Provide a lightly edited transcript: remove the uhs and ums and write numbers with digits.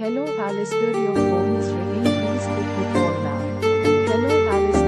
Hello Aliasgar, your phone is ringing, please pick before now. Hello Aliasgar.